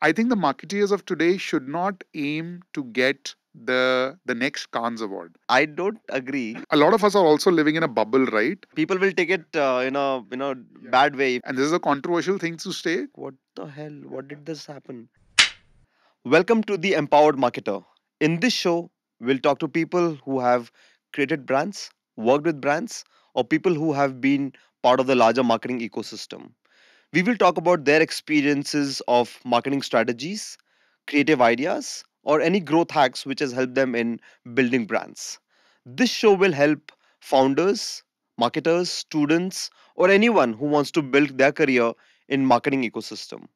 I think the marketeers of today should not aim to get the next Cannes Award. I don't agree. A lot of us are also living in a bubble, right? People will take it in a bad way. And this is a controversial thing to say. What the hell? What did this happen? Welcome to The Empowered Marketer. In this show, we'll talk to people who have created brands, worked with brands, or people who have been part of the larger marketing ecosystem. We will talk about their experiences of marketing strategies, creative ideas, or any growth hacks which has helped them in building brands. This show will help founders, marketers, students, or anyone who wants to build their career in marketing ecosystem.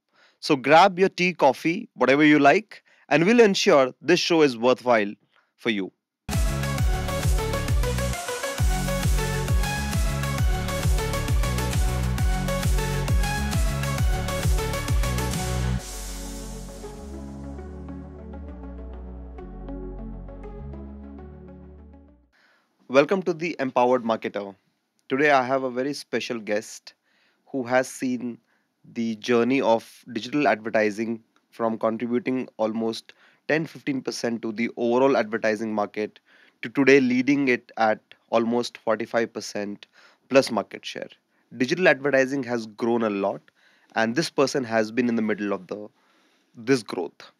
So grab your tea, coffee, whatever you like, and we'll ensure this show is worthwhile for you. Welcome to The Empowered Marketer. Today I have a very special guest who has seen the journey of digital advertising from contributing almost 10-15% to the overall advertising market to today leading it at almost 45% plus market share. Digital advertising has grown a lot and this person has been in the middle of this growth.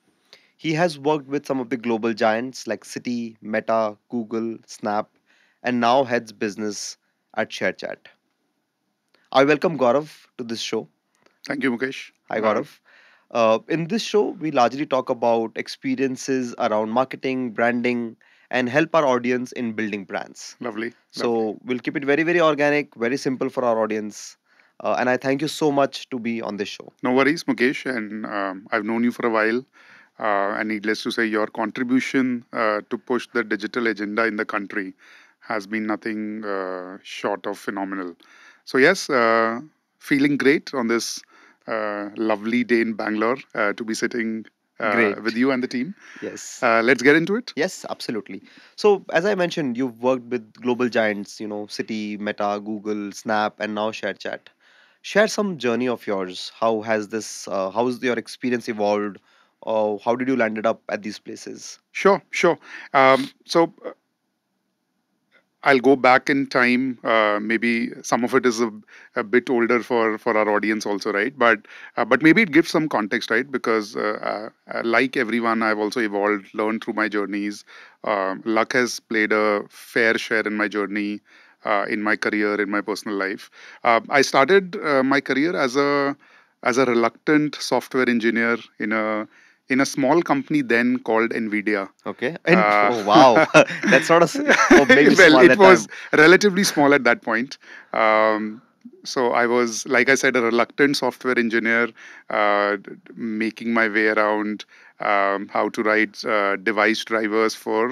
He has worked with some of the global giants like Citi, Meta, Google, Snap, and now heads business at ShareChat. I welcome Gaurav to this show. Thank you, Mukesh. Hi, Gaurav. In this show, we largely talk about experiences around marketing, branding, and help our audience in building brands. Lovely. So we'll keep it very, very organic, very simple for our audience. And I thank you so much to be on this show. No worries, Mukesh. And I've known you for a while. And needless to say, your contribution to push the digital agenda in the country has been nothing short of phenomenal. So yes, feeling great on this lovely day in Bangalore to be sitting with you and the team. Yes. Let's get into it. Yes, absolutely. So as I mentioned, you've worked with global giants, you know, Citi, Meta, Google, Snap, and now ShareChat. Share some journey of yours. How has this, how has your experience evolved? How did you landed up at these places? Sure. So I'll go back in time. Maybe some of it is a bit older for our audience also, right? But maybe it gives some context, right? Because like everyone, I've also evolved, learned through my journeys. Luck has played a fair share in my journey, in my career, in my personal life. I started my career as a reluctant software engineer in a small company then called Nvidia. Okay. Oh, wow. That's not a... Oh, maybe well, it was relatively small at that point. So I was, like I said, a reluctant software engineer, making my way around how to write device drivers for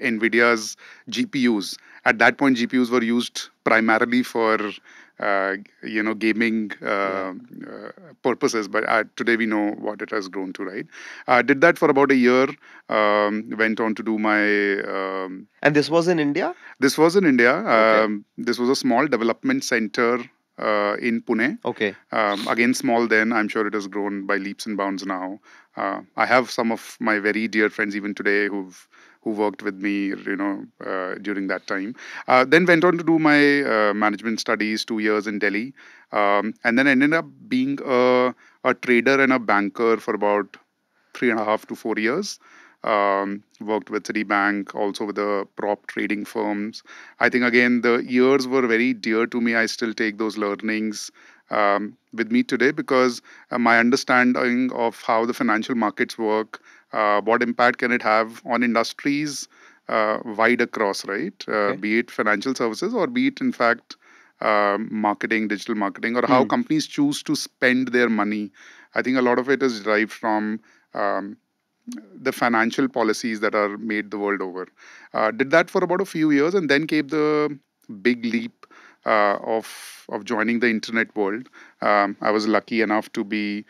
Nvidia's GPUs. At that point, GPUs were used primarily for gaming purposes, but today we know what it has grown to, right? I did that for about a year, went on to do my... and this was in India? This was in India. Okay. This was a small development center in Pune. Okay. Again, small then. I'm sure it has grown by leaps and bounds now. I have some of my very dear friends even today who worked with me, during that time. Then went on to do my management studies, 2 years in Delhi, and then ended up being a trader and a banker for about 3.5 to 4 years. Worked with Citibank, also with the prop trading firms. I think, again, the years were very dear to me. I still take those learnings with me today because my understanding of how the financial markets work, what impact can it have on industries wide across, right? Be it financial services or be it, in fact, marketing, digital marketing, or how companies choose to spend their money. I think a lot of it is derived from the financial policies that are made the world over. Did that for about a few years and then gave the big leap of joining the internet world. I was lucky enough to be...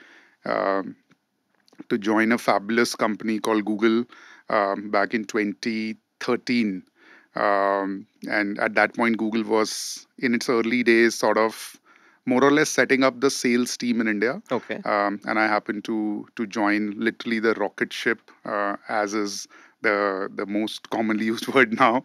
to join a fabulous company called Google back in 2013. And at that point, Google was in its early days sort of more or less setting up the sales team in India. Okay. And I happened to join literally the rocket ship, as is the most commonly used word now.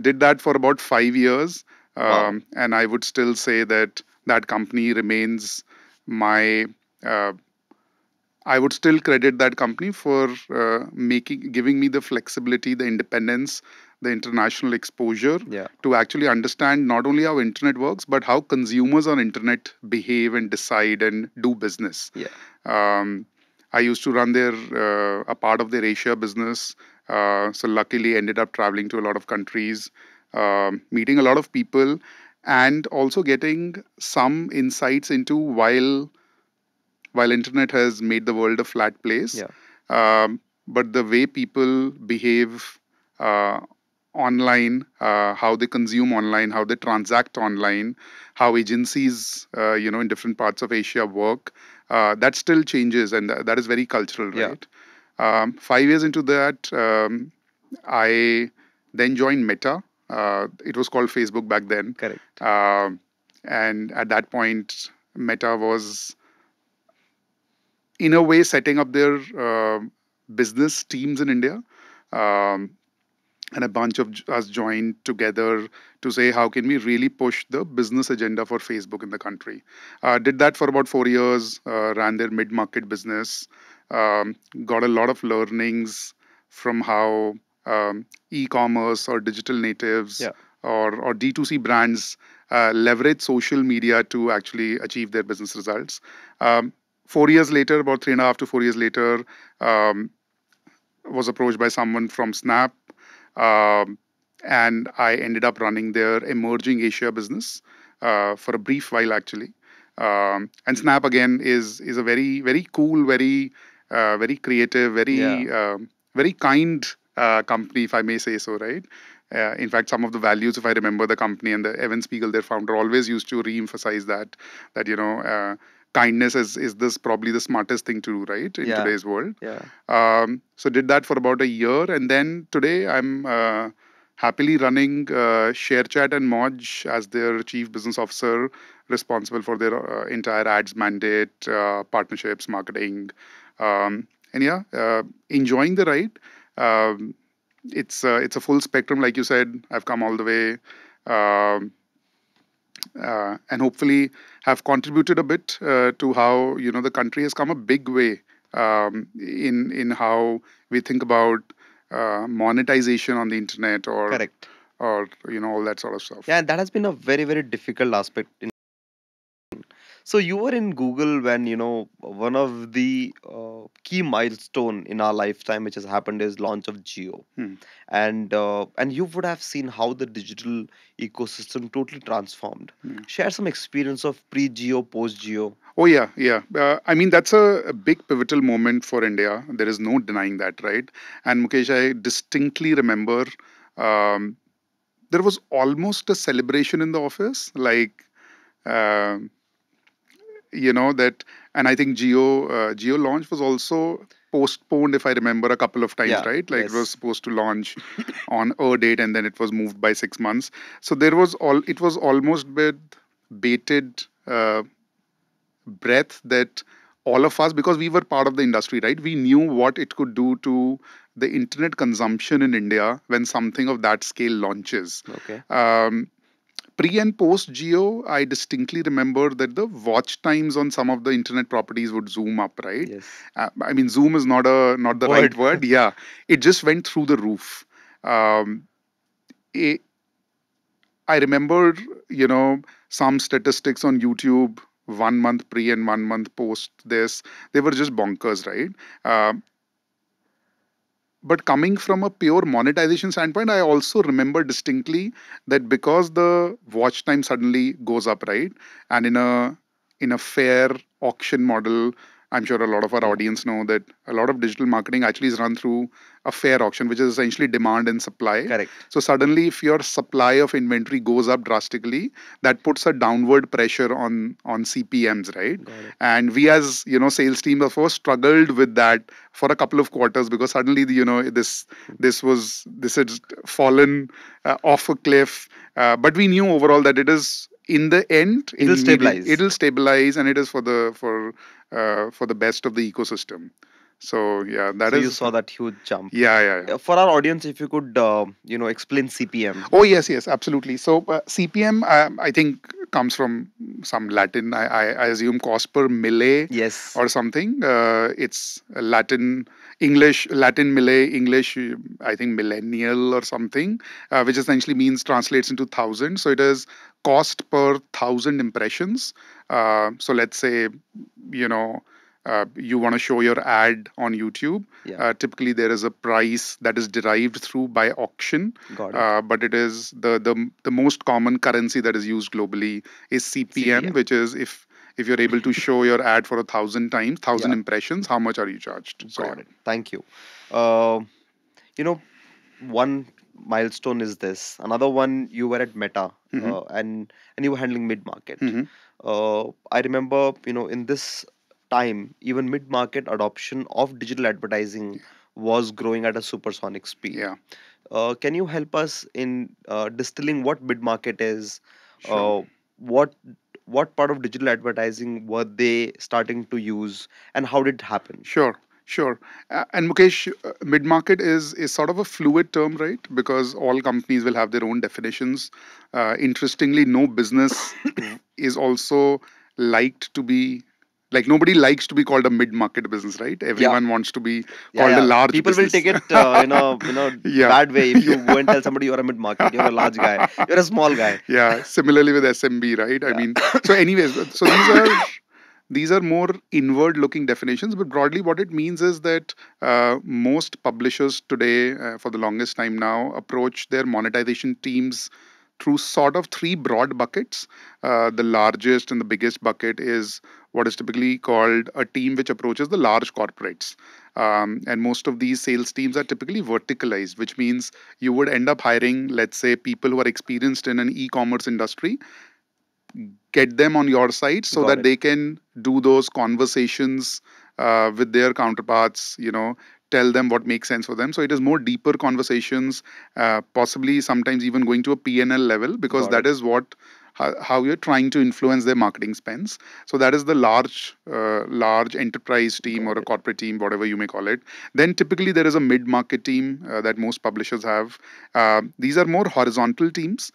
Did that for about 5 years. Wow. And I would still say that that company remains my... I would still credit that company for giving me the flexibility, the independence, the international exposure to actually understand not only how internet works, but how consumers on internet behave and decide and do business. Yeah. I used to run their a part of their Asia business. So luckily ended up traveling to a lot of countries, meeting a lot of people, and also getting some insights into while internet has made the world a flat place, but the way people behave online, how they consume online, how they transact online, how agencies, in different parts of Asia work, that still changes, and that is very cultural, right? Yeah. 5 years into that, I then joined Meta. It was called Facebook back then. Correct. And at that point, Meta was... in a way, setting up their business teams in India. And a bunch of us joined together to say, how can we really push the business agenda for Facebook in the country? Did that for about 4 years, ran their mid-market business, got a lot of learnings from how e-commerce or digital natives or D2C brands leverage social media to actually achieve their business results. 4 years later, about 3.5 to 4 years later, was approached by someone from Snap, and I ended up running their emerging Asia business for a brief while, actually. And Snap again is a very, very cool, very, very creative, very, very kind company, if I may say so, right? In fact, some of the values, if I remember the company and the Evan Spiegel, their founder, always used to re-emphasize that kindness is this probably the smartest thing to do, right, in today's world. Yeah. So did that for about a year, and then today I'm happily running ShareChat and Moj as their chief business officer, responsible for their entire ads mandate, partnerships, marketing, and enjoying the ride. It's a full spectrum, like you said. I've come all the way. And hopefully have contributed a bit to how the country has come a big way in how we think about monetization on the internet or correct or all that sort of stuff. Yeah, that has been a very, very difficult aspect. So you were in Google when one of the key milestone in our lifetime which has happened is launch of Jio, and you would have seen how the digital ecosystem totally transformed. Share some experience of pre-Jio, post-Jio. Oh yeah. I mean, that's a big pivotal moment for India. There is no denying that, right? And Mukesh, I distinctly remember there was almost a celebration in the office, like. And I think Jio launch was also postponed, if I remember, a couple of times, right? Like it was supposed to launch on a date and then it was moved by 6 months. So it was almost with bated breath that all of us, because we were part of the industry, right? We knew what it could do to the internet consumption in India when something of that scale launches. Okay. Pre and post Jio, I distinctly remember that the watch times on some of the internet properties would zoom up, right? Yes. I mean, zoom is not the right word. Yeah, it just went through the roof. I remember, some statistics on YouTube, 1 month pre and 1 month post this. They were just bonkers, right? But coming from a pure monetization standpoint, I also remember distinctly that because the watch time suddenly goes up, right? And in a fair auction model, I'm sure a lot of our audience know that a lot of digital marketing actually is run through a fair auction, which is essentially demand and supply. Correct. So suddenly if your supply of inventory goes up drastically, that puts a downward pressure on CPMs, right? And we as, sales team before struggled with that for a couple of quarters because suddenly, this had fallen off a cliff. But we knew overall that it is in the end, it'll stabilize. It'll stabilize, and it is for the best of the ecosystem. So yeah, that is. So you saw that huge jump. Yeah. For our audience, if you could, explain CPM. Oh yes, absolutely. So CPM, I think, comes from some Latin. I assume cost per mille. Yes. Or something. It's Latin mille, English, I think millennial or something, which essentially means translates into thousand. So it is cost per thousand impressions. So let's say, you want to show your ad on YouTube. Yeah. Typically, there is a price that is derived through by auction. Got it. But it is the most common currency that is used globally is CPM. Which is if you're able to show your ad for 1,000 impressions, how much are you charged? So, Got it. Thank you. One milestone is this. Another one, you were at Meta, mm-hmm. and you were handling mid-market. Mm-hmm. I remember, in this time, even mid-market adoption of digital advertising was growing at a supersonic speed. Yeah. Can you help us in distilling what mid-market is? Sure. What part of digital advertising were they starting to use, and how did it happen? Sure. And Mukesh, mid-market is sort of a fluid term, right? Because all companies will have their own definitions. Interestingly, no business is also liked to be... Like, nobody likes to be called a mid-market business, right? Everyone wants to be called a large business. People will take it bad way if you go and tell somebody you're a mid-market, you're a large guy, you're a small guy. Yeah, similarly with SMB, right? I mean, so anyways, so these are more inward-looking definitions, but broadly what it means is that most publishers today, for the longest time now, approach their monetization teams through sort of three broad buckets. The largest and the biggest bucket is what is typically called a team which approaches the large corporates. And most of these sales teams are typically verticalized, which means you would end up hiring, let's say, people who are experienced in an e-commerce industry, get them on your site so that they can do those conversations with their counterparts, tell them what makes sense for them. So it is more deeper conversations, possibly sometimes even going to a P&L level, because is what how you're trying to influence their marketing spends. So that is the large enterprise team or a corporate team, whatever you may call it. Then typically there is a mid-market team that most publishers have. These are more horizontal teams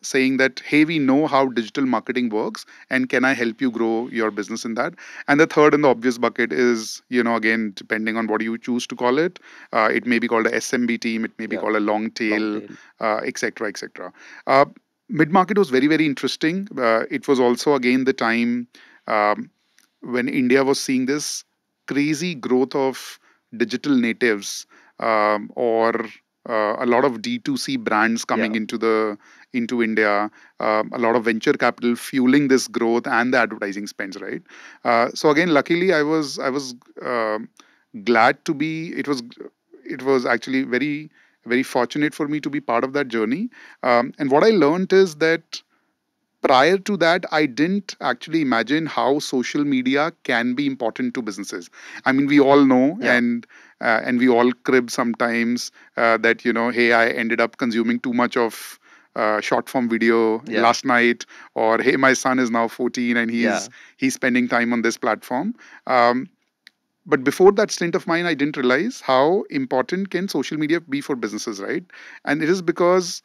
saying that, hey, we know how digital marketing works and can I help you grow your business in that? And the third and the obvious bucket is, again, depending on what you choose to call it, it may be called an SMB team, it may be called a long tail. etc. Mid-market was very, very interesting. It was also, again, the time when India was seeing this crazy growth of digital natives or a lot of D2C brands coming into India, a lot of venture capital fueling this growth and the advertising spends, right? So again, luckily, I was glad to be. It was actually very, very fortunate for me to be part of that journey. And what I learned is that prior to that, I didn't actually imagine how social media can be important to businesses. I mean, we all know and we all crib sometimes that, hey, I ended up consuming too much of short-form video last night, or, hey, my son is now 14 and he's spending time on this platform. But before that stint of mine, I didn't realize how important can social media be for businesses, right? And it is because,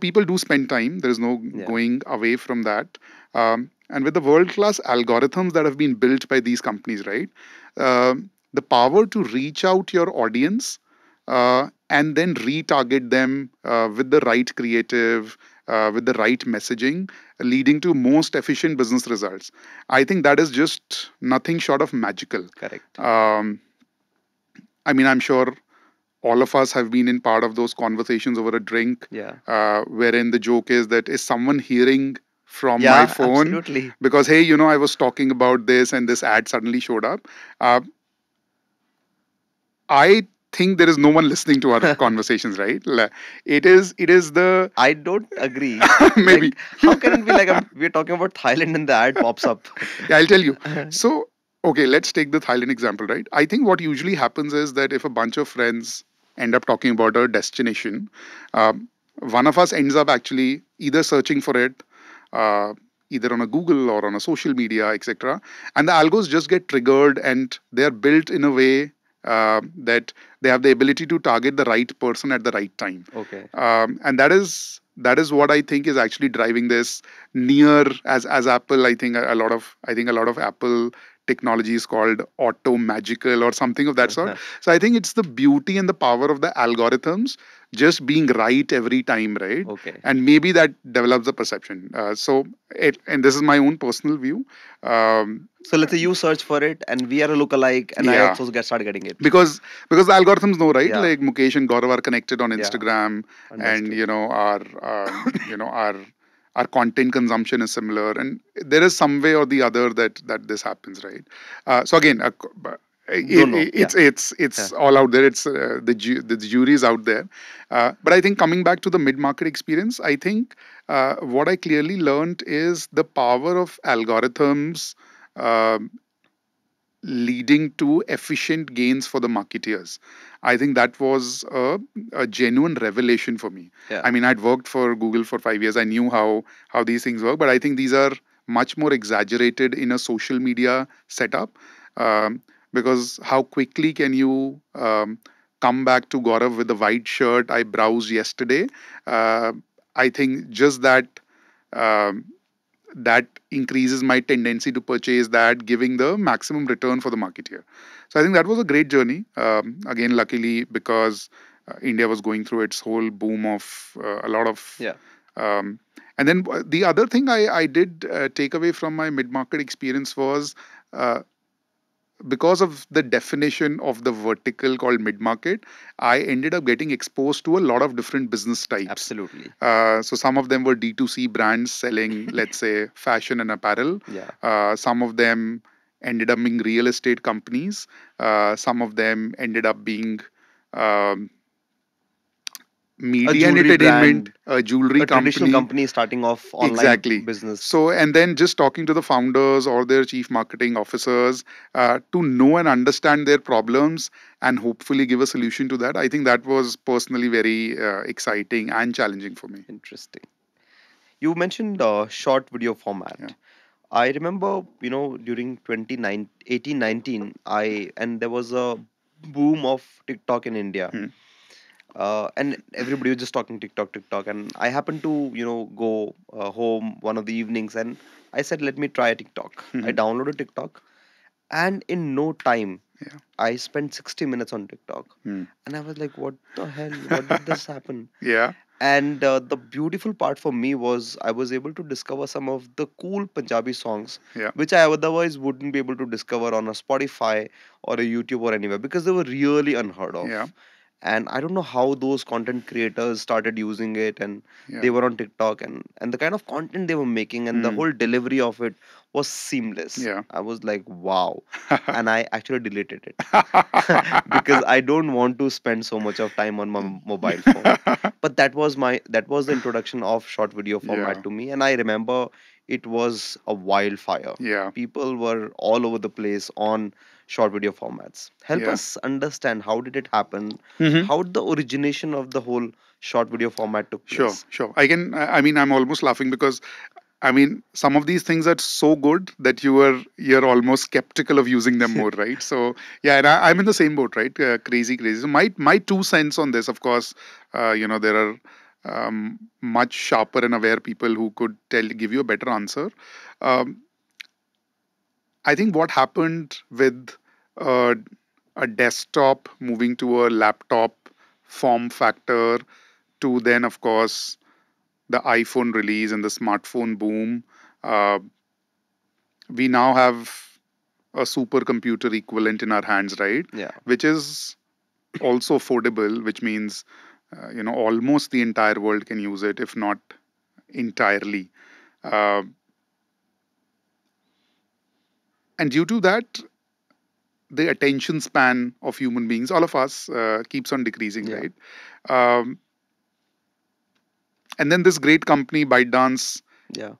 people do spend time. There is no going away from that. And with the world-class algorithms that have been built by these companies, right? The power to reach out your audience and then retarget them with the right creative, with the right messaging, leading to most efficient business results. I think that is just nothing short of magical. Correct. I mean, I'm sure all of us have been in part of those conversations over a drink, wherein the joke is that, is someone hearing from my phone? Absolutely. Because, hey, I was talking about this and this ad suddenly showed up. I think there is no one listening to our conversations, right? It is the... I don't agree. Maybe. Like, how can it be like we're talking about Thailand and the ad pops up? Yeah, I'll tell you. So, okay, let's take the Thailand example, right? I think what usually happens is that if a bunch of friends end up talking about a destination, one of us ends up actually either searching for it either on a Google or on a social media, etc. And the algos just get triggered, and they're built in a way that they have the ability to target the right person at the right time. Okay. And that is what I think is actually driving this near as Apple. I think a lot of Apple technology is called auto magical or something of that sort. So I think it's the beauty and the power of the algorithms just being right every time, right? Okay. And maybe that develops the perception. And this is my own personal view. So let's say you search for it and we are a lookalike, and I also start getting it. Because the algorithms know, right? Yeah. Like Mukesh and Gaurav are connected on Instagram, and our content consumption is similar, and there is some way or the other that this happens, right? So again, it's all out there. It's the jury is out there. But I think coming back to the mid-market experience, I think what I clearly learned is the power of algorithms leading to efficient gains for the marketeers. I think that was a genuine revelation for me. Yeah. I mean, I'd worked for Google for 5 years. I knew how these things work, but I think these are much more exaggerated in a social media setup, because how quickly can you come back to Gaurav with the white shirt I browsed yesterday? I think just that... that increases my tendency to purchase that, giving the maximum return for the marketeer. So I think that was a great journey. Again, luckily, because India was going through its whole boom of a lot of... Yeah. And then the other thing I did take away from my mid-market experience was, because of the definition of the vertical called mid-market, I ended up getting exposed to a lot of different business types. Absolutely. So some of them were D2C brands selling, let's say, fashion and apparel. Yeah. Some of them ended up being real estate companies. Some of them ended up being media and entertainment, a jewelry company. A traditional company starting off online business. So, and then just talking to the founders or their chief marketing officers to know and understand their problems and hopefully give a solution to that. I think that was personally very exciting and challenging for me. Interesting. You mentioned short video format. Yeah. I remember, during 2018-19, and there was a boom of TikTok in India. And everybody was just talking TikTok, and I happened to go home one of the evenings, and I said, let me try a TikTok. I downloaded TikTok, and in no time I spent 60 minutes on TikTok, and I was like, what the hell, what did this happen? And the beautiful part for me was I was able to discover some of the cool Punjabi songs, which I otherwise wouldn't be able to discover on a Spotify or a YouTube or anywhere, because they were really unheard of. And I don't know how those content creators started using it, and they were on TikTok, and the kind of content they were making and the whole delivery of it was seamless. I was like, wow. And I actually deleted it because I don't want to spend so much of time on my mobile phone. But that was the introduction of short video format to me. And I remember it was a wildfire. People were all over the place on short video formats. Help us understand, how did it happen? How did the origination of the whole short video format took place? Sure. I'm almost laughing because, some of these things are so good that you're almost skeptical of using them more, right? So, and I'm in the same boat, right? Crazy. So my 2 cents on this, of course, there are much sharper and aware people who could give you a better answer. I think what happened with a desktop moving to a laptop form factor, to then, of course, the iPhone release and the smartphone boom, we now have a supercomputer equivalent in our hands, right? Which is also affordable, which means, almost the entire world can use it, if not entirely. And due to that, the attention span of human beings, all of us, keeps on decreasing, right? And then this great company, ByteDance,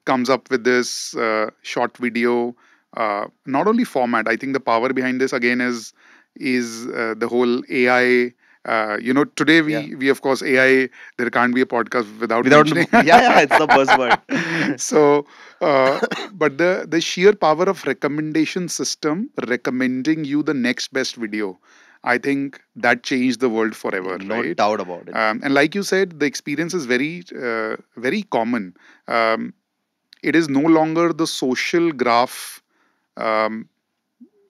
comes up with this short video, not only format. I think the power behind this, again, is the whole AI Today we of course AI, there can't be a podcast without mentioning. It's the buzzword. So, but the sheer power of recommendation system recommending you the next best video, I think that changed the world forever, right? No doubt about it. And like you said, the experience is very, very common. It is no longer the social graph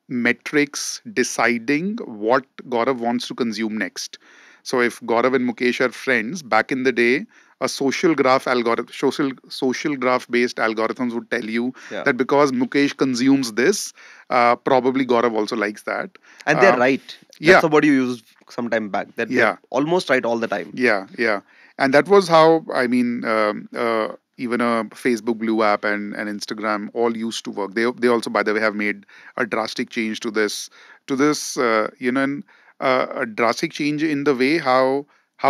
metrics deciding what Gaurav wants to consume next. So if Gaurav and Mukesh are friends, back in the day, a social graph algorithm, social graph based algorithms would tell you that because Mukesh consumes this, probably Gaurav also likes that. And they're right. That's what you used some time back. That they're almost right all the time. Yeah. And that was how, I mean, even a Facebook Blue app and Instagram all used to work. They also, by the way, have made a drastic change to this, a drastic change in the way how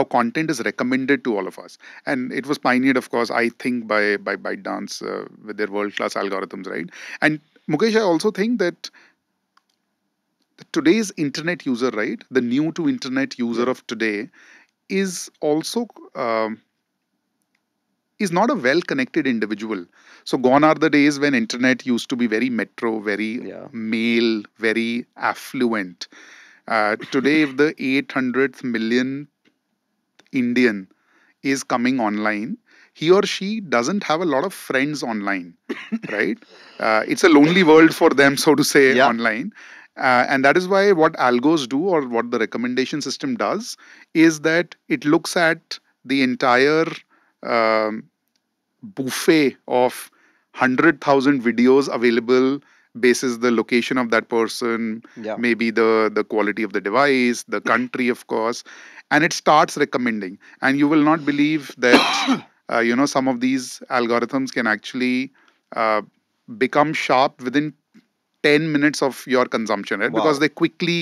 content is recommended to all of us. And it was pioneered, of course, I think by ByteDance with their world-class algorithms, right? And Mukesh, I also think that today's internet user, right, the new to internet user of today is also... is not a well-connected individual. So gone are the days when internet used to be very metro, very male, very affluent. Today, if the 800th million Indian is coming online, he or she doesn't have a lot of friends online, right? It's a lonely world for them, so to say, online. And that is why what algos do or what the recommendation system does is that it looks at the entire... buffet of 100,000 videos available basis the location of that person, maybe the quality of the device, the country, of course, and it starts recommending. And you will not believe that, some of these algorithms can actually become sharp within 10 minutes of your consumption, right? Wow. Because they quickly,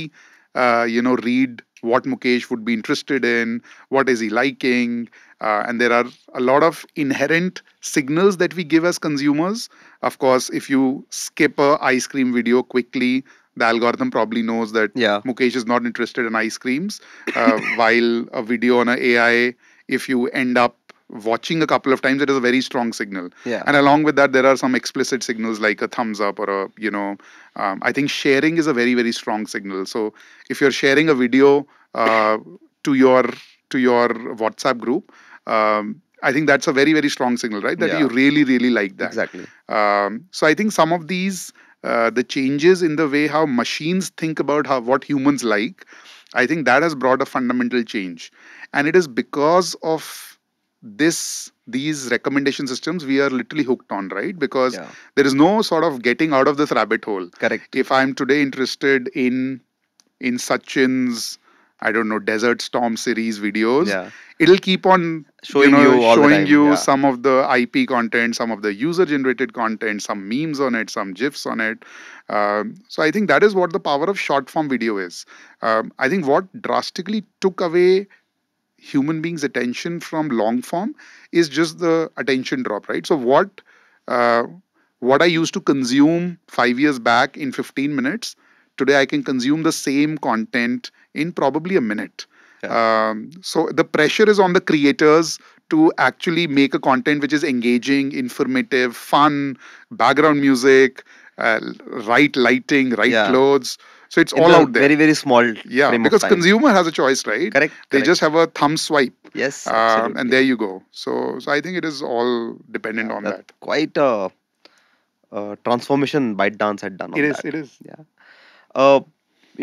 read what Mukesh would be interested in, what is he liking, and there are a lot of inherent signals that we give as consumers. Of course, if you skip an ice cream video quickly, the algorithm probably knows that Mukesh is not interested in ice creams, while a video on an AI, if you end up watching a couple of times, it is a very strong signal. Yeah. And along with that, there are some explicit signals like a thumbs up or I think sharing is a very, very strong signal. So if you're sharing a video to your WhatsApp group, I think that's a very, very strong signal, right? That you really, really like that. Exactly. So I think some of these, the changes in the way how machines think about what humans like, I think that has brought a fundamental change. And it is because of these recommendation systems we are literally hooked on, right? Because there is no sort of getting out of this rabbit hole. Correct. If I'm today interested in Sachin's, I don't know, Desert Storm series videos, it'll keep on showing you some of the IP content, some of the user-generated content, some memes on it, some GIFs on it. So I think that is what the power of short-form video is. I think what drastically took away human beings' attention from long form is just the attention drop, right? So what I used to consume 5 years back in 15 minutes, today I can consume the same content in probably a minute. Yeah. So the pressure is on the creators to actually make a content which is engaging, informative, fun, background music, right lighting, right clothes. So it's all out there. Very, very small. Yeah, because consumer has a choice, right? Correct. They just have a thumb swipe. Yes. And there you go. So I think it is all dependent on that. Quite a transformation ByteDance had done on that. It is. Yeah.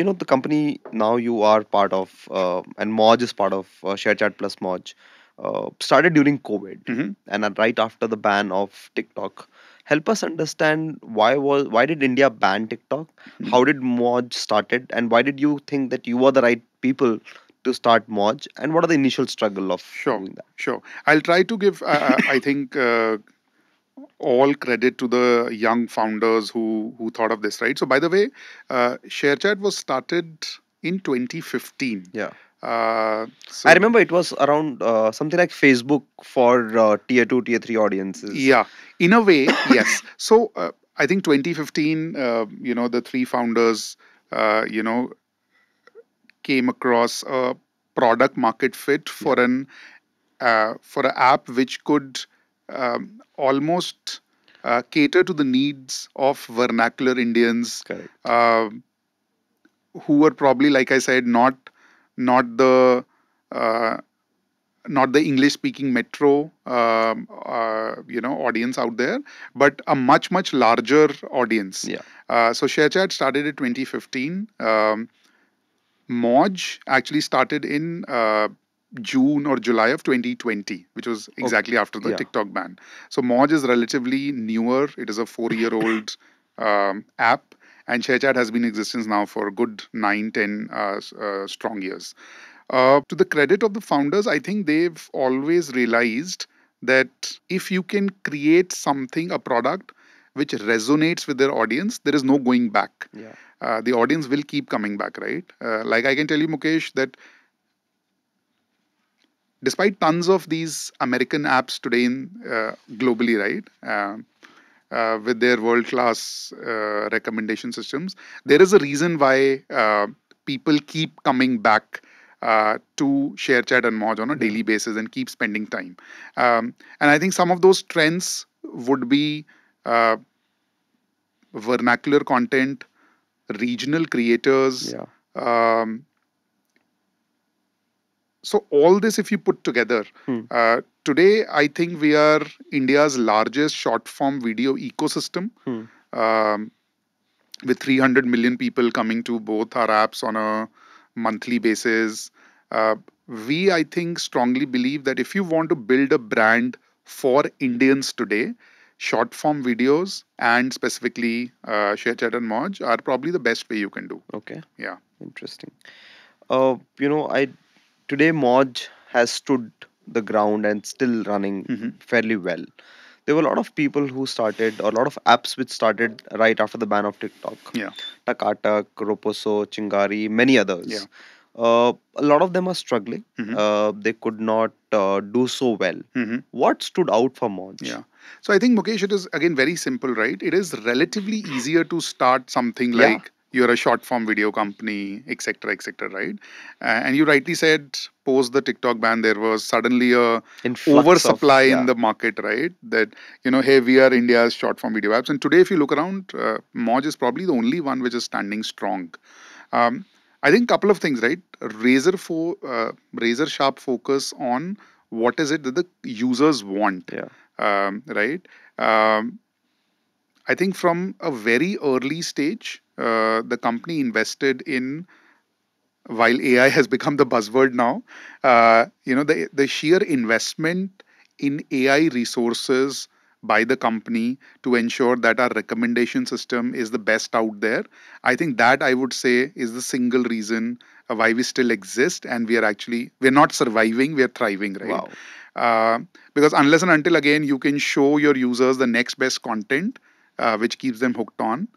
The company now you are part of, and Moj is part of, ShareChat plus Moj, started during COVID and right after the ban of TikTok. Help us understand why did India ban TikTok? How did Moj started, and why did you think that you were the right people to start Moj? And what are the initial struggle of doing that? Sure. I'll try to give, I think, all credit to the young founders who thought of this, right? So by the way, ShareChat was started in 2015. Yeah. So I remember it was around something like Facebook for tier 2, tier 3 audiences. Yeah, in a way, yes. So I think 2015, the three founders, came across a product market fit for an app which could almost cater to the needs of vernacular Indians who were probably, like I said, not the English speaking metro audience out there, but a much larger audience. Yeah. So ShareChat started in 2015. Moj actually started in June or July of 2020, which was exactly after the TikTok ban. So Moj is relatively newer. It is a 4-year-old app, and ShareChat has been in existence now for a good 9-10 strong years. To the credit of the founders, I think they've always realized that if you can create something, a product, which resonates with their audience, there is no going back. Yeah. The audience will keep coming back, right? Like I can tell you, Mukesh, that despite tons of these American apps today globally, right, with their world-class recommendation systems, there is a reason why people keep coming back to ShareChat and Moj on a daily basis and keep spending time. And I think some of those trends would be vernacular content, regional creators. Yeah. So all this, if you put together, today I think we are India's largest short-form video ecosystem, with 300 million people coming to both our apps on a monthly basis. We, I think, strongly believe that if you want to build a brand for Indians today, short-form videos and specifically ShareChat and Moj are probably the best way you can do. Okay. Yeah. Interesting. Today Moj has stood the ground and still running fairly well. There were a lot of people who started, or a lot of apps which started right after the ban of TikTok. Yeah. Takata, Roposo, Chingari, many others. Yeah. A lot of them are struggling. They could not do so well. What stood out for Moj? Yeah. So I think, Mukesh, it is again very simple, right? It is relatively easier to start something like you're a short-form video company, etc., right? And you rightly said, post the TikTok ban, there was suddenly a oversupply in the market, right? That, you know, hey, we are India's short-form video apps. And today, if you look around, Moj is probably the only one which is standing strong. I think a couple of things, right? Razor sharp focus on what is it that the users want, right? I think from a very early stage, the company invested in, while AI has become the buzzword now, the sheer investment in AI resources by the company to ensure that our recommendation system is the best out there. I think that, I would say, is the single reason why we still exist and we're not surviving, we're thriving, right? Wow. Because unless and until, again, you can show your users the next best content, which keeps them hooked on,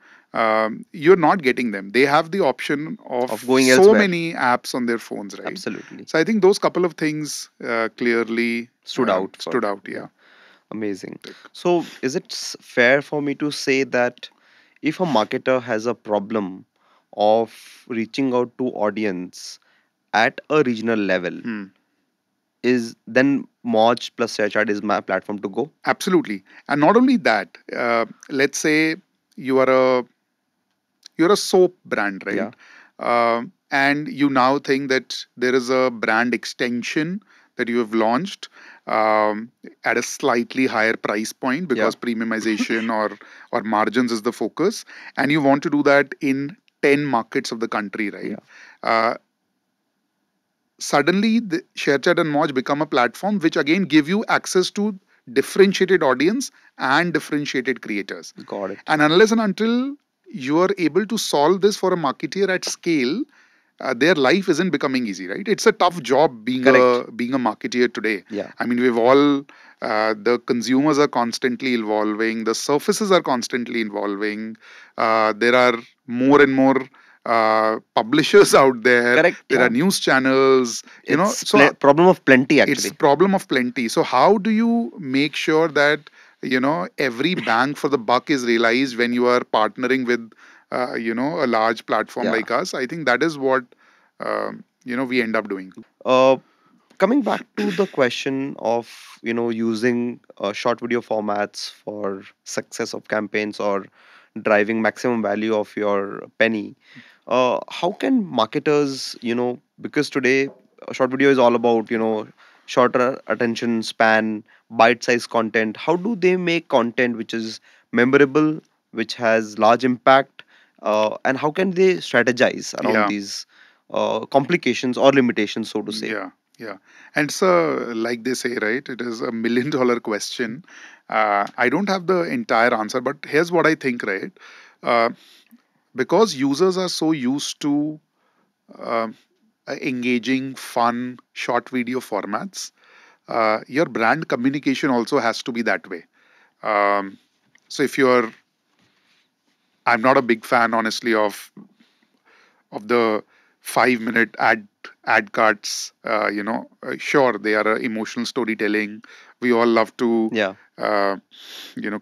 you're not getting them. They have the option of going so elsewhere. Many apps on their phones, right? Absolutely. So I think those couple of things clearly stood out. Yeah. Amazing. So is it fair for me to say that if a marketer has a problem of reaching out to audience at a regional level, is then Moj plus ShareChat is my platform to go? Absolutely. And not only that, let's say you're a soap brand, right? Yeah. And you now think that there is a brand extension that you have launched at a slightly higher price point because premiumization or margins is the focus, and you want to do that in 10 markets of the country, right? Yeah. Suddenly, the ShareChat and Moj become a platform which again give you access to differentiated audience and differentiated creators. Got it. And unless and until you are able to solve this for a marketeer at scale, their life isn't becoming easy, right? It's a tough job being a marketeer today. Yeah. I mean, we've all, the consumers are constantly evolving. The surfaces are constantly evolving. There are more and more publishers out there. Correct. There are news channels. Problem of plenty, actually. It's problem of plenty. So how do you make sure that, every bang for the buck is realized when you are partnering with a large platform like us? I think that is what we end up doing. Coming back to the question of, using short video formats for success of campaigns or driving maximum value of your penny, how can marketers, because today short video is all about, shorter attention span, bite-sized content. How do they make content which is memorable, which has large impact, and how can they strategize around these complications or limitations, so to say? Yeah. And so, like they say, right, it is a million-dollar question. I don't have the entire answer, but here's what I think, right? Because users are so used to engaging, fun, short video formats, your brand communication also has to be that way. So if you're... I'm not a big fan, honestly, of the 5-minute ad cuts, sure, they are emotional storytelling. We all love to,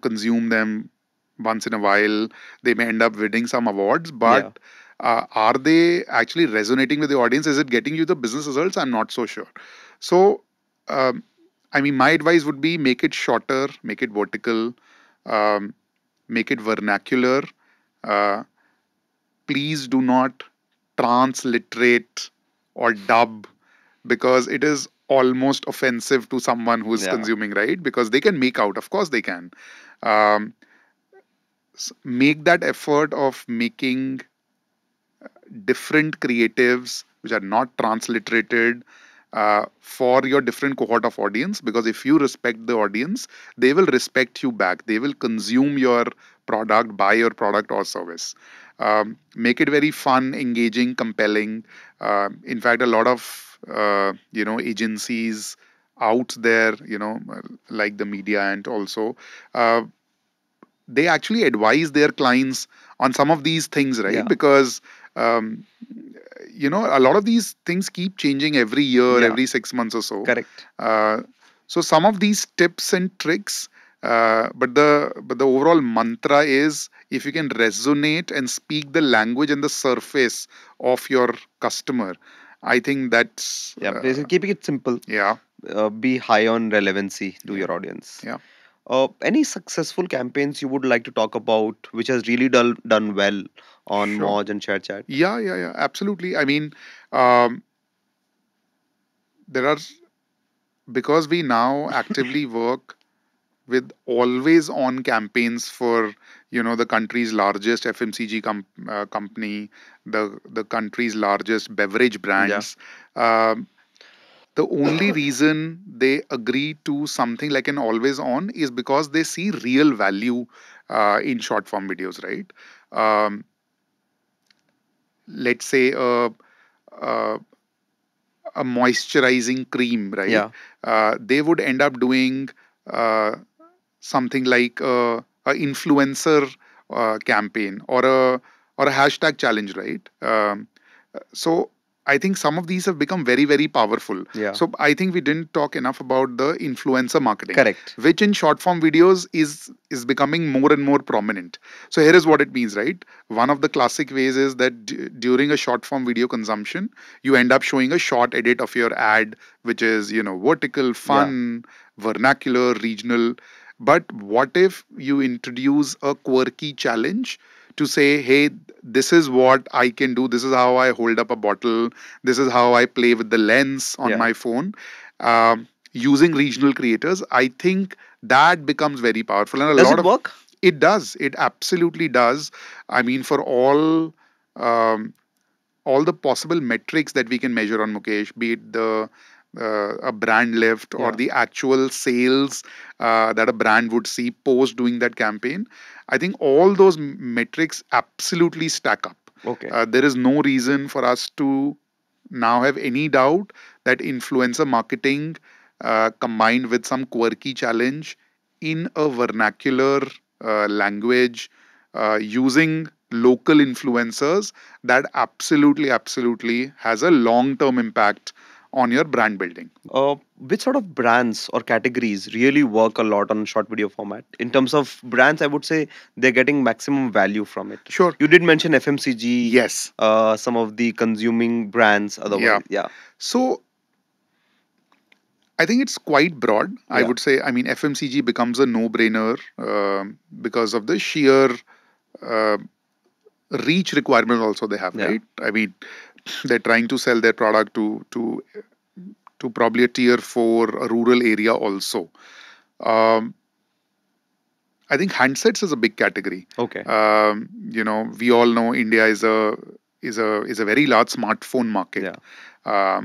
consume them once in a while. They may end up winning some awards, but are they actually resonating with the audience? Is it getting you the business results? I'm not so sure. So, my advice would be make it shorter, make it vertical, make it vernacular. Please do not transliterate or dub, because it is almost offensive to someone who is consuming, right? Because they can make out, of course they can. Make that effort of making different creatives which are not transliterated for your different cohort of audience, because if you respect the audience, they will respect you back. They will consume your product, buy your product or service. Make it very fun, engaging, compelling. In fact, a lot of, agencies out there, like the media and also, they actually advise their clients on some of these things, right? Yeah. Because, a lot of these things keep changing every year, every 6 months or so. Correct. So some of these tips and tricks, but the overall mantra is, if you can resonate and speak the language and the surface of your customer, I think that's... basically keeping it simple. Be high on relevancy to your audience. Any successful campaigns you would like to talk about, which has really done well on Moj and ShareChat? Yeah, absolutely. There are... Because we now actively work with always on campaigns for, the country's largest FMCG company, the country's largest beverage brands. Yeah. The only reason they agree to something like an always on is because they see real value in short form videos, right? Let's say a moisturizing cream, right? Yeah. They would end up doing something like a influencer campaign or a hashtag challenge, right? So I think some of these have become very, very powerful. Yeah. So I think we didn't talk enough about the influencer marketing. Correct. Which in short form videos is becoming more and more prominent. So here is what it means, right? One of the classic ways is that during a short form video consumption, you end up showing a short edit of your ad, which is, vertical, fun, vernacular, regional. But what if you introduce a quirky challenge to say, hey, this is what I can do. This is how I hold up a bottle. This is how I play with the lens on my phone. Using regional creators, I think that becomes very powerful. And does it work? It does. It absolutely does. For all the possible metrics that we can measure on Mukesh, be it the... a brand lift or the actual sales that a brand would see post doing that campaign. I think all those metrics absolutely stack up. Okay. There is no reason for us to now have any doubt that influencer marketing combined with some quirky challenge in a vernacular language using local influencers, that absolutely has a long-term impact on your brand building. Which sort of brands or categories really work a lot on short video format? In terms of brands, I would say they're getting maximum value from it. Sure. You did mention FMCG. Yes. Some of the consuming brands. Otherwise, yeah. So I think it's quite broad. Yeah. I would say, I mean, FMCG becomes a no-brainer because of the sheer reach requirement also they have, right? I mean, they're trying to sell their product to probably a tier 4 a rural area also. I think handsets is a big category. Okay. You know, we all know India is a very large smartphone market. Yeah.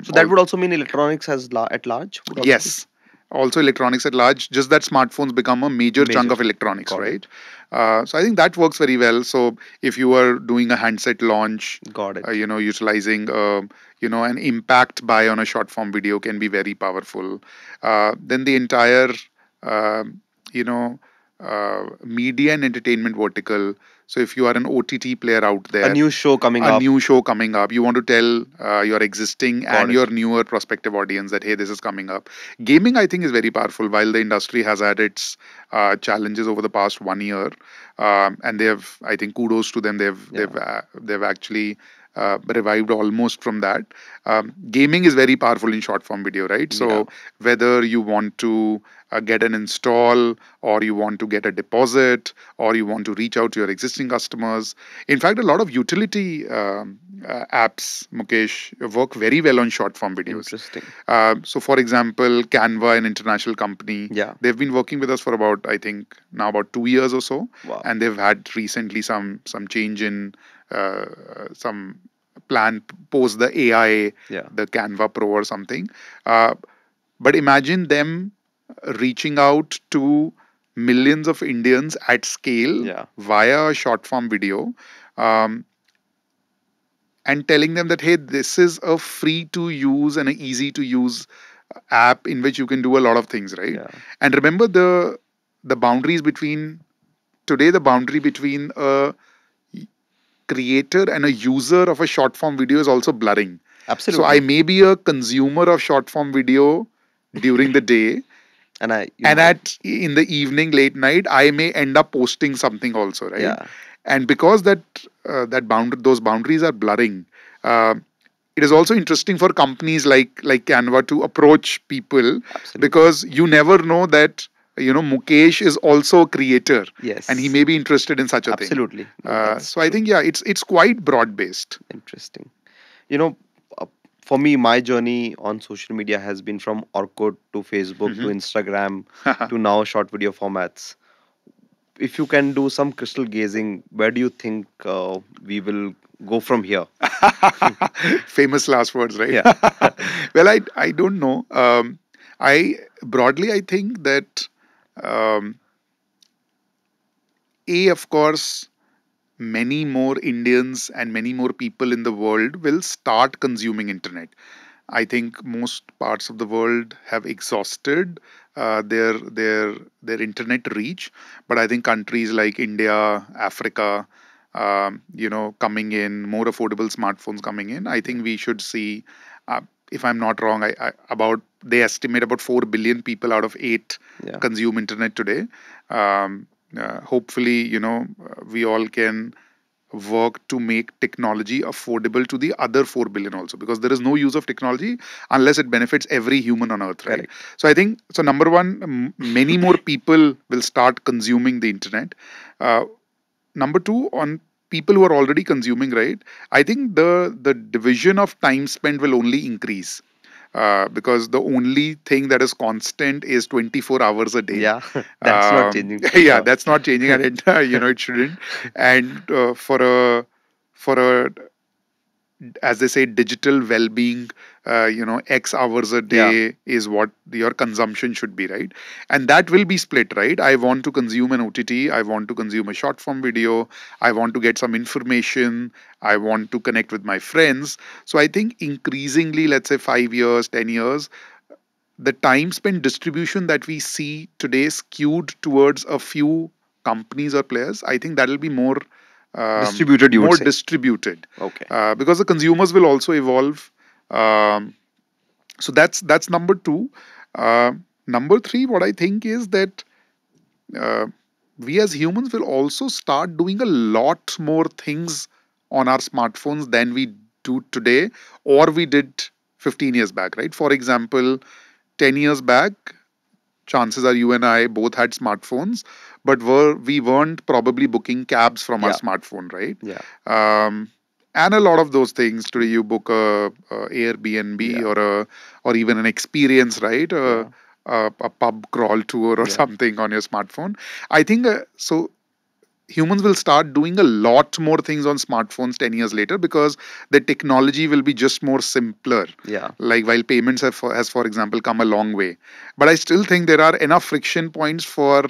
So that would also mean electronics at large? Yes. Also electronics at large, just that smartphones become a major chunk of electronics, right? So I think that works very well. So if you are doing a handset launch, you know, utilizing, you know, an impact buy on a short form video can be very powerful. Then the entire, you know, media and entertainment vertical. So if you are an OTT player out there, a new show coming up, you want to tell your existing your newer prospective audience that, hey, this is coming up. Gaming, I think, is very powerful. While the industry has had its challenges over the past 1 year, and they have, I think, kudos to them. They've actually revived almost from that. Gaming is very powerful in short form video, right? So whether you want to get an install, or you want to get a deposit, or you want to reach out to your existing customers. In fact, a lot of utility apps, Mukesh, work very well on short form videos. Interesting. So for example, Canva, an international company, they've been working with us for about, I think, now about 2 years or so. Wow. And they've had recently some change in some plan post the AI, the Canva Pro or something. But imagine them reaching out to millions of Indians at scale via a short form video and telling them that, hey, this is a free to use and an easy to use app in which you can do a lot of things, right? And remember the boundaries between, today the boundary between a creator and a user of a short form video is also blurring. Absolutely. So I may be a consumer of short form video during the day, and in the evening, late night, I may end up posting something also, right? And because those boundaries are blurring, it is also interesting for companies like Canva to approach people. Absolutely. Because you never know that, you know, Mukesh is also a creator. Yes. And he may be interested in such a thing. Absolutely. So I think, it's quite broad-based. Interesting. You know, for me, my journey on social media has been from Orkut to Facebook to Instagram to now short video formats. If you can do some crystal gazing, where do you think we will go from here? Famous last words, right? Yeah. Well, I don't know. Broadly, I think that of course, many more Indians and many more people in the world will start consuming internet. I think most parts of the world have exhausted their internet reach, but I think countries like India, Africa, you know, coming in, more affordable smartphones coming in, I think we should see, if I'm not wrong, they estimate about 4 billion people out of 8 consume internet today. Hopefully, you know, we all can work to make technology affordable to the other 4 billion also, because there is no use of technology unless it benefits every human on earth, right? Correct. So I think, so number one, many more people will start consuming the internet. Number two, on people who are already consuming, right? I think the division of time spent will only increase. Because the only thing that is constant is 24 hours a day. Yeah, that's not changing. Yeah, that's not changing, and it, you know, it shouldn't. And for a, as they say, digital well-being, you know, X hours a day is what your consumption should be, right? And that will be split, right? I want to consume an OTT. I want to consume a short-form video. I want to get some information. I want to connect with my friends. So I think increasingly, let's say 5 years, 10 years, the time spent distribution that we see today skewed towards a few companies or players. I think that'll be more distributed, more distributed. Okay. Because the consumers will also evolve. So that's number two. Number three, what I think is that we as humans will also start doing a lot more things on our smartphones than we do today or we did 15 years back, right? For example, 10 years back, chances are you and I both had smartphones, but we weren't probably booking cabs from our smartphone, right? Yeah. And a lot of those things today, you book a Airbnb or even an experience, right? A pub crawl tour or something on your smartphone. I think so. Humans will start doing a lot more things on smartphones 10 years later because the technology will be just more simpler. Yeah. Like while payments has, for example, come a long way. But I still think there are enough friction points for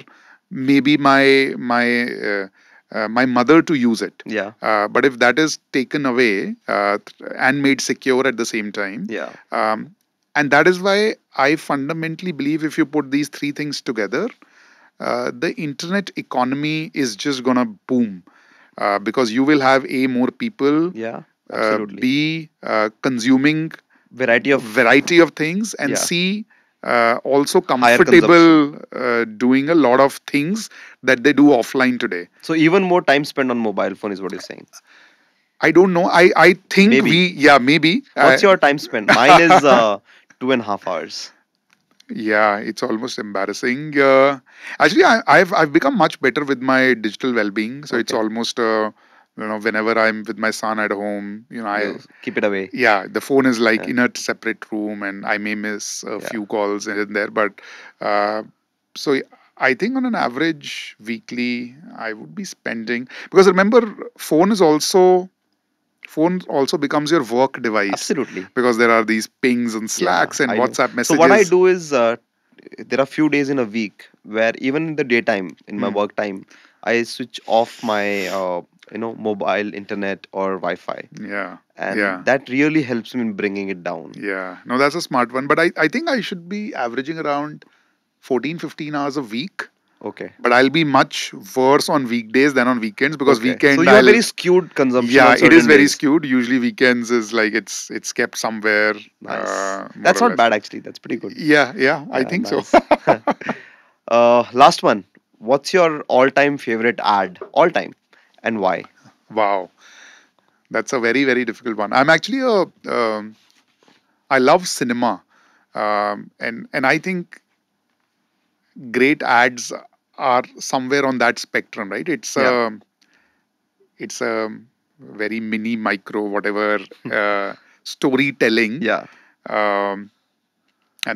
maybe my mother to use it. Yeah. But if that is taken away and made secure at the same time. Yeah. And that is why I fundamentally believe if you put these three things together, the internet economy is just going to boom because you will have A, more people, B, consuming variety of things, and C, also comfortable doing a lot of things that they do offline today. So even more time spent on mobile phone is what you're saying. I don't know. I think maybe. Maybe. What's your time spent? Mine is 2.5 hours. Yeah, it's almost embarrassing. Actually, I've become much better with my digital well-being. So it's almost, whenever I'm with my son at home, I keep it away. Yeah, the phone is like in a separate room, and I may miss a few calls here and there. But so I think on an average weekly, I would be spending, because remember, phone also becomes your work device. Absolutely. Because there are these pings and Slacks and WhatsApp messages. So what I do is, there are few days in a week where even in the daytime, in my work time, I switch off my, mobile internet or Wi-Fi. Yeah. And that really helps me in bringing it down. Yeah. No, that's a smart one. But I think I should be averaging around 14, 15 hours a week. Okay. But I'll be much worse on weekdays than on weekends because weekend. So you have very skewed consumption. Yeah, it is very skewed. Usually weekends is like it's kept somewhere. Nice. That's not bad actually. That's pretty good. Yeah, I think so. Last one. What's your all-time favorite ad? All time, and why? Wow, that's a very very difficult one. I'm actually I love cinema, and I think great ads are somewhere on that spectrum, right? It's a very mini, micro, whatever storytelling. Yeah. I'm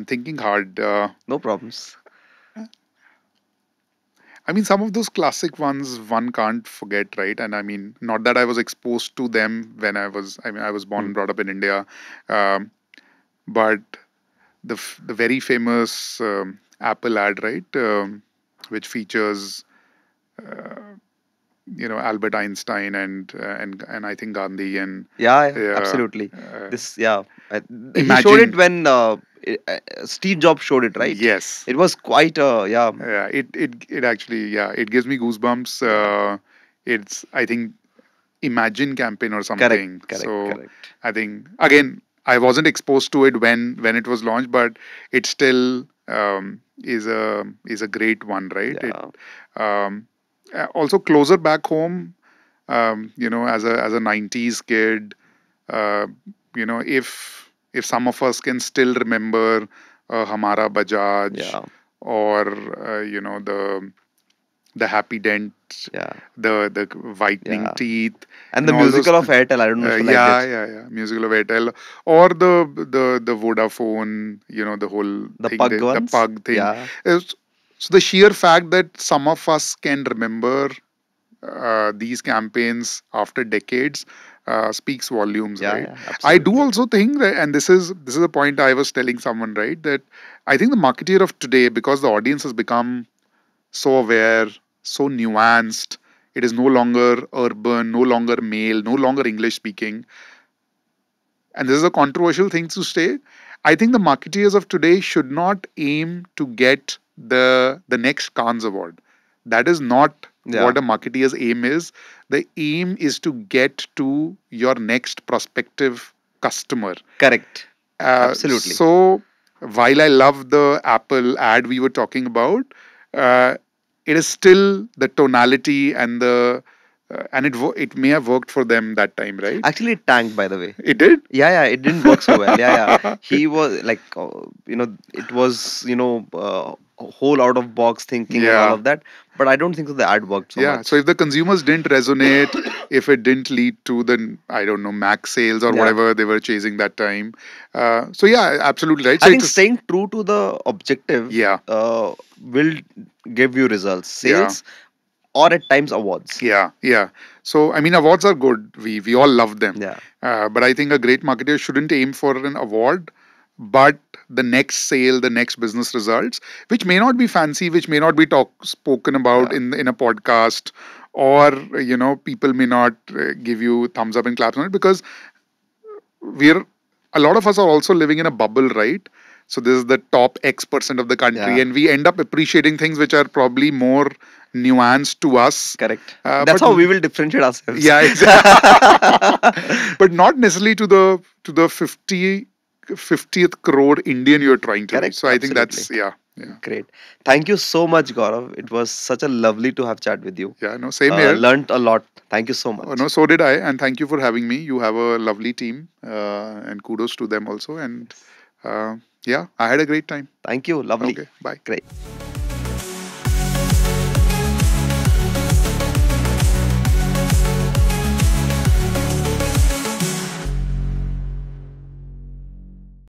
thinking hard. No problems. I mean, some of those classic ones one can't forget, right? And I mean, not that I was exposed to them when I was born and brought up in India, but the very famous Apple ad, right, which features Albert Einstein and I think Gandhi and absolutely he showed it when Steve Jobs showed it, right? Yes, it was quite it actually it gives me goosebumps. It's I think Imagine campaign or something. Correct. I think again I wasn't exposed to it when it was launched, but it still is a great one, right? Yeah. Also closer back home, as a 90s kid, if some of us can still remember Hamara Bajaj or the Happy Dent, the whitening teeth, and the musical of Airtel. I don't know if you like it. Musical of Airtel, or the Vodafone. The whole pug thing. Yeah. So the sheer fact that some of us can remember these campaigns after decades speaks volumes, right? Yeah, I do also think that, and this is a point I was telling someone, right? That I think the marketeer of today, because the audience has become so aware, so nuanced. It is no longer urban, no longer male, no longer English speaking. And this is a controversial thing to say. I think the marketeers of today should not aim to get the next Cannes Award. That is not what a marketeer's aim is. The aim is to get to your next prospective customer. Correct. Absolutely. So while I love the Apple ad we were talking about, it is still the tonality and the it may have worked for them that time, right? Actually, it tanked, by the way. It did? Yeah, it didn't work so well. Yeah. He was like, it was, whole out of box thinking and all of that. But I don't think that the ad worked so much. So if the consumers didn't resonate, if it didn't lead to the, I don't know, max sales or whatever they were chasing that time. So yeah, absolutely right. So I think staying true to the objective will give you results. Sales. Yeah. Or at times awards. Yeah. So, I mean, awards are good. We all love them. Yeah. But I think a great marketer shouldn't aim for an award, but the next sale, the next business results, which may not be fancy, which may not be spoken about in a podcast, or, people may not give you thumbs up and claps on it, because a lot of us are also living in a bubble, right? So this is the top X% of the country, and we end up appreciating things which are probably more nuanced to us. Correct. That's how we will differentiate ourselves. Yeah, exactly. But not necessarily to the 50th crore Indian you're trying to. Correct. So I think that's great. Thank you so much, Gaurav. It was such a lovely to have chat with you. Yeah, no, same here. Learned a lot. Thank you so much. Oh, no, so did I, and thank you for having me. You have a lovely team, and kudos to them also. And. Yeah, I had a great time. Thank you. Lovely. Okay, bye. Great.